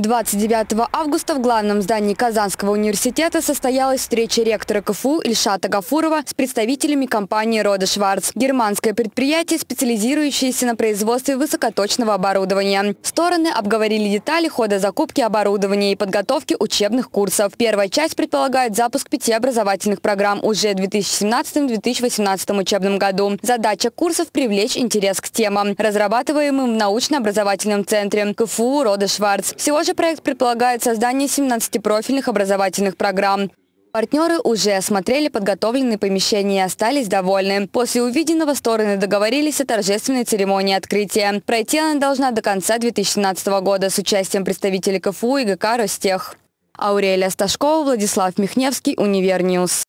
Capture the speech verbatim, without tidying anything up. двадцать девятого августа в главном здании Казанского университета состоялась встреча ректора КФУ Ильшата Гафурова с представителями компании «Рода Шварц». Германское предприятие, специализирующееся на производстве высокоточного оборудования. Стороны обговорили детали хода закупки оборудования и подготовки учебных курсов. Первая часть предполагает запуск пяти образовательных программ уже в две тысячи семнадцатом — две тысячи восемнадцатом учебном году. Задача курсов – привлечь интерес к темам, разрабатываемым в научно-образовательном центре КФУ «Рода Шварц». Всего же проект предполагает создание семнадцати профильных образовательных программ. Партнеры уже осмотрели подготовленные помещения и остались довольны. После увиденного стороны договорились о торжественной церемонии открытия. Пройти она должна до конца две тысячи семнадцатого года с участием представителей КФУ и ГК «Ростех». Аурелия Сташкова, Владислав Михневский, Универ-Ньюс.